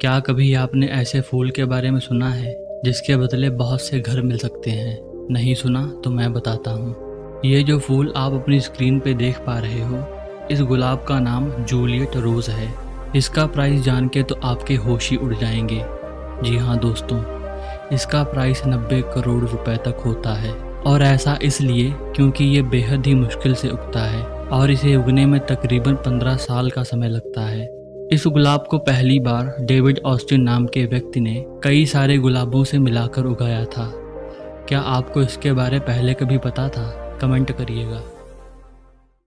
क्या कभी आपने ऐसे फूल के बारे में सुना है जिसके बदले बहुत से घर मिल सकते हैं? नहीं सुना तो मैं बताता हूँ। ये जो फूल आप अपनी स्क्रीन पे देख पा रहे हो, इस गुलाब का नाम जूलियट रोज़ है। इसका प्राइस जान के तो आपके होश ही उड़ जाएंगे। जी हाँ दोस्तों, इसका प्राइस 90 करोड़ रुपए तक होता है, और ऐसा इसलिए क्योंकि ये बेहद ही मुश्किल से उगता है और इसे उगने में तकरीबन 15 साल का समय लगता है। इस गुलाब को पहली बार डेविड ऑस्टिन नाम के व्यक्ति ने कई सारे गुलाबों से मिलाकर उगाया था। क्या आपको इसके बारे पहले कभी पता था? कमेंट करिएगा।